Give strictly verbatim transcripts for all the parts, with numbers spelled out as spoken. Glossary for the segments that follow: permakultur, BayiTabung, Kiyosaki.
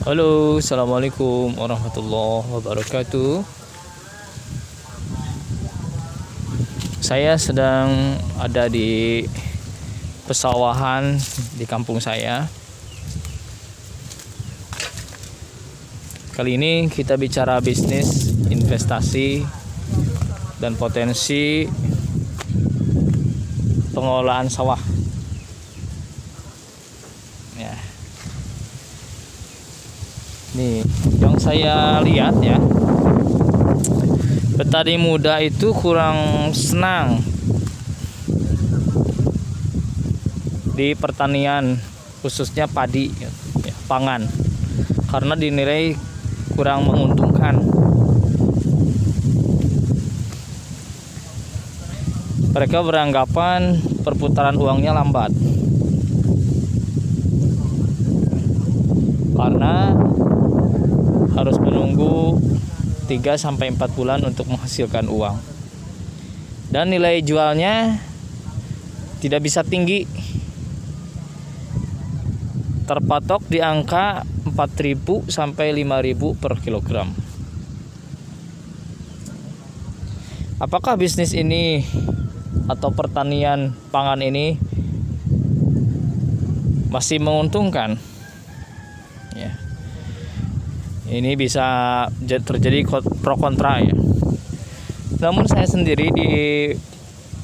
Halo, assalamualaikum warahmatullahi wabarakatuh. Saya sedang ada di pesawahan di kampung saya. Kali ini kita bicara bisnis, investasi, dan potensi pengolahan sawah. Ya. Nih, yang saya lihat ya, petani muda itu kurang senang di pertanian, khususnya padi, ya, pangan, karena dinilai kurang menguntungkan. Mereka beranggapan perputaran uangnya lambat karena harus menunggu tiga sampai empat bulan untuk menghasilkan uang, dan nilai jualnya tidak bisa tinggi, terpatok di angka empat ribu sampai lima ribu per kilogram. Apakah bisnis ini atau pertanian pangan ini masih menguntungkan? Ya, ini bisa terjadi pro kontra ya. Namun saya sendiri di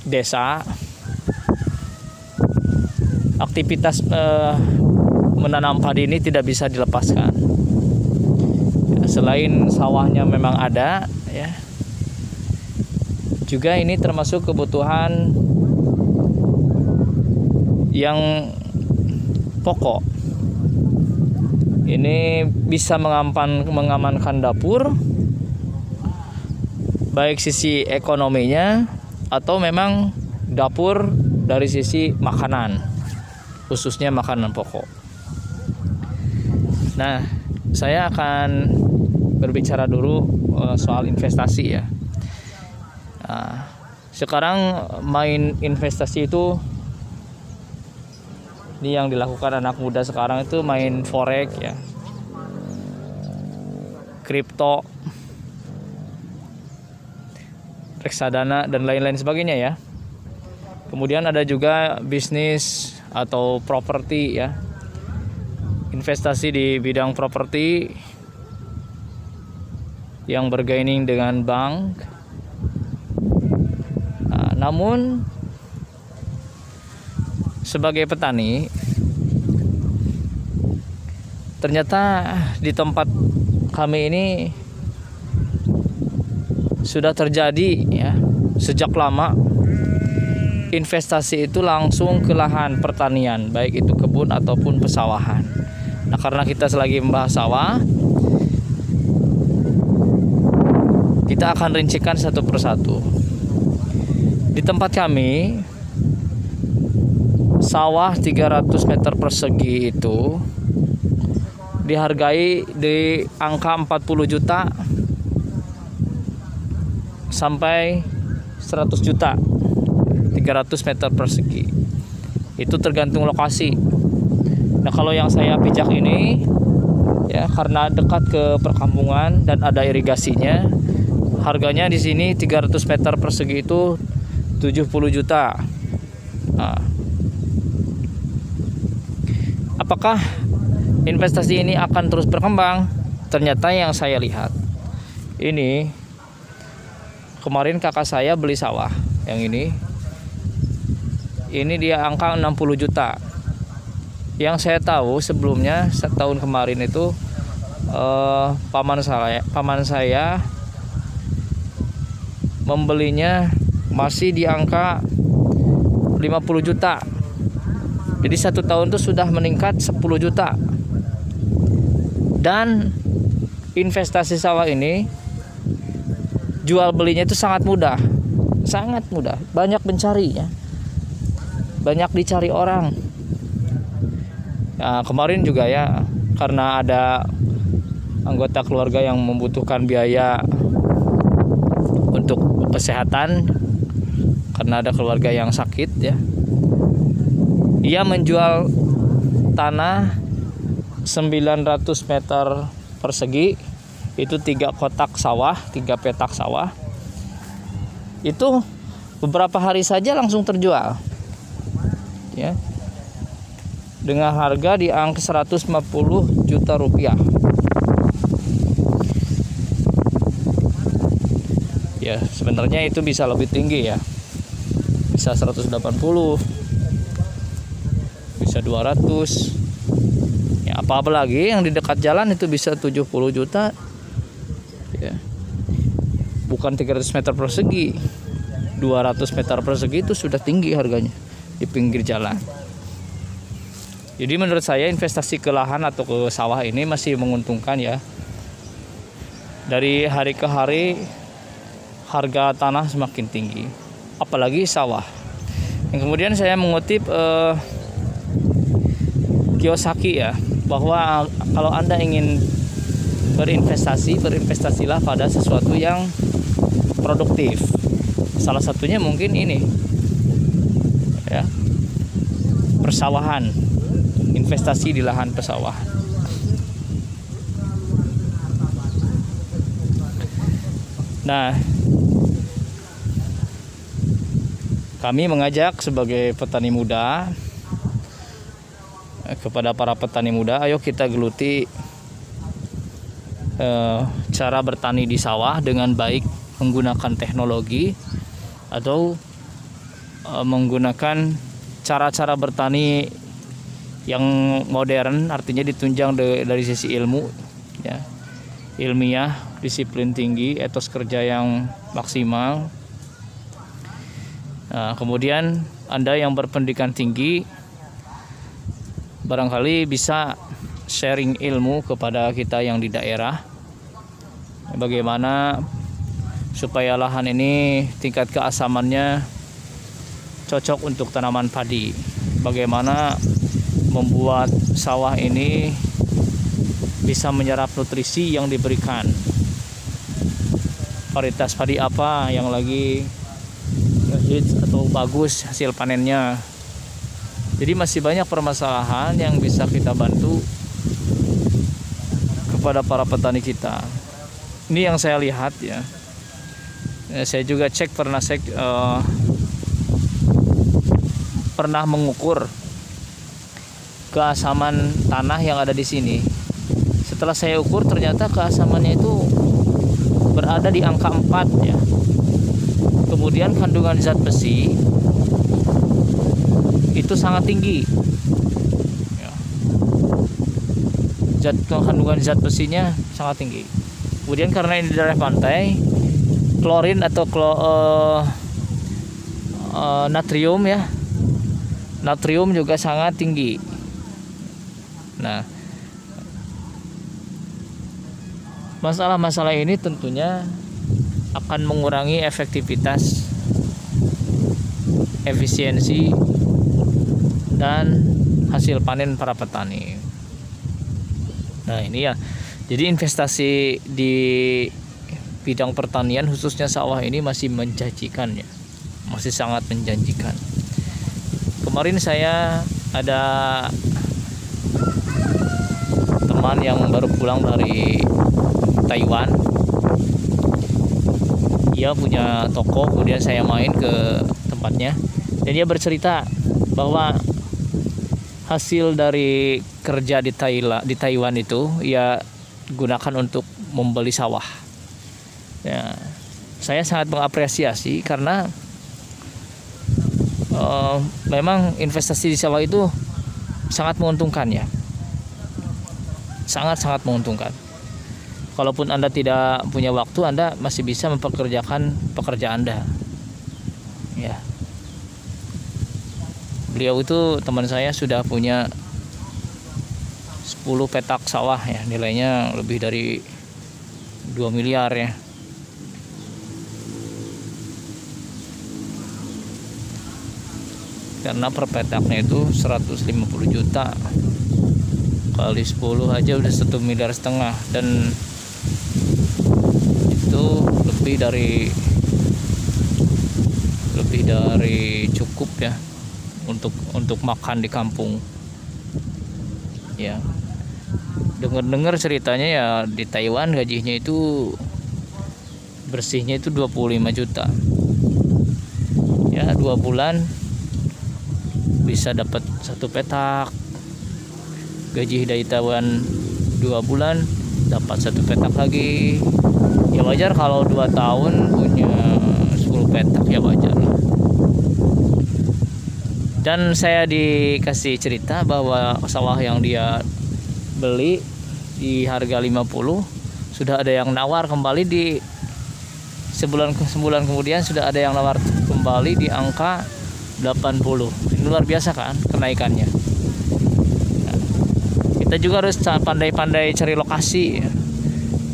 desa, aktivitas eh, menanam padi ini tidak bisa dilepaskan. Ya, selain sawahnya memang ada, ya, juga ini termasuk kebutuhan yang pokok. Ini bisa mengaman, mengamankan dapur, baik sisi ekonominya atau memang dapur dari sisi makanan, khususnya makanan pokok. Nah, saya akan berbicara dulu soal investasi ya. Nah, sekarang main investasi itu, ini yang dilakukan anak muda sekarang itu main forex ya, kripto, reksadana, dan lain-lain sebagainya ya. Kemudian ada juga bisnis atau properti ya, investasi di bidang properti yang bergaining dengan bank. Nah, namun sebagai petani, ternyata di tempat kami ini sudah terjadi ya sejak lama investasi itu langsung ke lahan pertanian, baik itu kebun ataupun pesawahan. Nah, karena kita selagi membahas sawah, kita akan rincikan satu persatu. Di tempat kami, sawah tiga ratus meter persegi itu dihargai di angka empat puluh juta sampai seratus juta. tiga ratus meter persegi itu tergantung lokasi. Nah, kalau yang saya pijak ini ya, karena dekat ke perkampungan dan ada irigasinya, harganya di sini tiga ratus meter persegi itu tujuh puluh juta. Nah, apakah investasi ini akan terus berkembang? Ternyata yang saya lihat ini, kemarin kakak saya beli sawah yang ini. Ini dia angka enam puluh juta. Yang saya tahu sebelumnya, setahun kemarin itu eh, paman saya, paman saya membelinya masih di angka lima puluh juta. Jadi satu tahun itu sudah meningkat sepuluh juta. Dan investasi sawah ini jual belinya itu sangat mudah. Sangat mudah, banyak pencarinya, banyak dicari orang. Nah, kemarin juga ya, karena ada anggota keluarga yang membutuhkan biaya untuk kesehatan, karena ada keluarga yang sakit ya, ia menjual tanah sembilan ratus meter persegi itu tiga kotak sawah, tiga petak sawah. Itu beberapa hari saja langsung terjual. Ya. Dengan harga di angka seratus lima puluh juta rupiah. Ya, sebenarnya itu bisa lebih tinggi ya. Bisa seratus delapan puluh. Bisa dua ratus. Ya, apa lagi yang di dekat jalan itu bisa tujuh puluh juta. Ya. Bukan tiga ratus meter persegi. dua ratus meter persegi itu sudah tinggi harganya di pinggir jalan. Jadi menurut saya investasi ke lahan atau ke sawah ini masih menguntungkan ya. Dari hari ke hari harga tanah semakin tinggi, apalagi sawah. Yang kemudian saya mengutip eh, Kiyosaki ya, bahwa kalau Anda ingin berinvestasi, berinvestasilah pada sesuatu yang produktif. Salah satunya mungkin ini ya, persawahan. Investasi di lahan pesawahan. Nah, kami mengajak sebagai petani muda, kepada para petani muda, ayo kita geluti eh, cara bertani di sawah dengan baik menggunakan teknologi atau eh, menggunakan cara-cara bertani yang modern, artinya ditunjang de, dari sisi ilmu ya, ilmiah, disiplin tinggi, etos kerja yang maksimal. Nah, kemudian Anda yang berpendidikan tinggi barangkali bisa sharing ilmu kepada kita yang di daerah, bagaimana supaya lahan ini tingkat keasamannya cocok untuk tanaman padi, bagaimana membuat sawah ini bisa menyerap nutrisi yang diberikan, varietas padi apa yang lagi hits atau bagus hasil panennya. Jadi masih banyak permasalahan yang bisa kita bantu kepada para petani kita. Ini yang saya lihat ya. Saya juga cek pernah cek eh, pernah mengukur keasaman tanah yang ada di sini. Setelah saya ukur ternyata keasamannya itu berada di angka empat ya. Kemudian kandungan zat besi itu sangat tinggi. Zat kandungan zat besinya sangat tinggi. Kemudian karena ini daerah pantai, klorin atau klo, uh, uh, natrium ya. Natrium juga sangat tinggi. Nah, masalah-masalah ini tentunya akan mengurangi efektivitas, efisiensi, dan hasil panen para petani. Nah, ini ya. Jadi investasi di bidang pertanian khususnya sawah ini masih menjanjikan ya. Masih sangat menjanjikan. Kemarin saya ada teman yang baru pulang dari Taiwan, dia punya toko, kemudian saya main ke tempatnya dan dia bercerita bahwa hasil dari kerja di Thailand, di Taiwan itu ia gunakan untuk membeli sawah ya. Saya sangat mengapresiasi karena uh, memang investasi di sawah itu sangat menguntungkan ya, sangat-sangat menguntungkan. Kalaupun Anda tidak punya waktu, Anda masih bisa mempekerjakan pekerja Anda. Ya. Beliau itu teman saya sudah punya sepuluh petak sawah ya, nilainya lebih dari dua miliar ya. Karena per petaknya itu seratus lima puluh juta. Kali sepuluh aja udah satu miliar setengah, dan itu lebih dari lebih dari cukup ya untuk untuk makan di kampung ya. Dengar-dengar ceritanya ya di Taiwan gajinya itu bersihnya itu dua puluh lima juta. Ya, dua bulan bisa dapat satu petak. Gaji dari Taiwan dua bulan dapat satu petak lagi. Ya wajar kalau dua tahun punya sepuluh petak, ya wajar. Dan saya dikasih cerita bahwa sawah yang dia beli di harga lima puluh sudah ada yang nawar kembali di sebulan sebulan kemudian, sudah ada yang nawar kembali di angka delapan puluh. Ini luar biasa kan kenaikannya. Nah, kita juga harus pandai-pandai cari lokasi.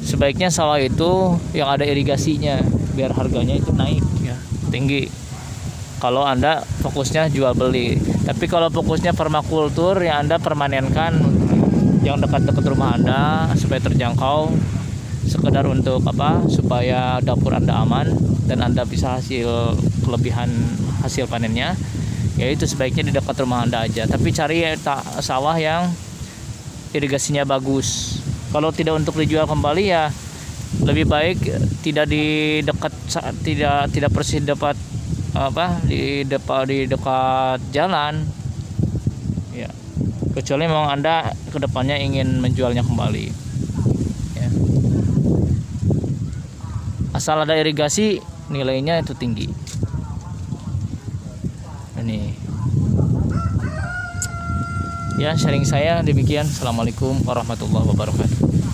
Sebaiknya sawah itu yang ada irigasinya biar harganya itu naik ya, tinggi. Kalau Anda fokusnya jual beli, tapi kalau fokusnya permakultur ya Anda permanenkan yang dekat-dekat rumah Anda supaya terjangkau, sekedar untuk apa, supaya dapur Anda aman dan Anda bisa hasil kelebihan hasil panennya, yaitu sebaiknya di dekat rumah Anda aja. Tapi cari sawah yang irigasinya bagus. Kalau tidak untuk dijual kembali ya lebih baik tidak di dekat, tidak tidak persis dapat apa di depan di dekat jalan ya, kecuali memang Anda kedepannya ingin menjualnya kembali ya. Asal ada irigasi nilainya itu tinggi. Ini ya sharing saya demikian. Assalamualaikum warahmatullahi wabarakatuh.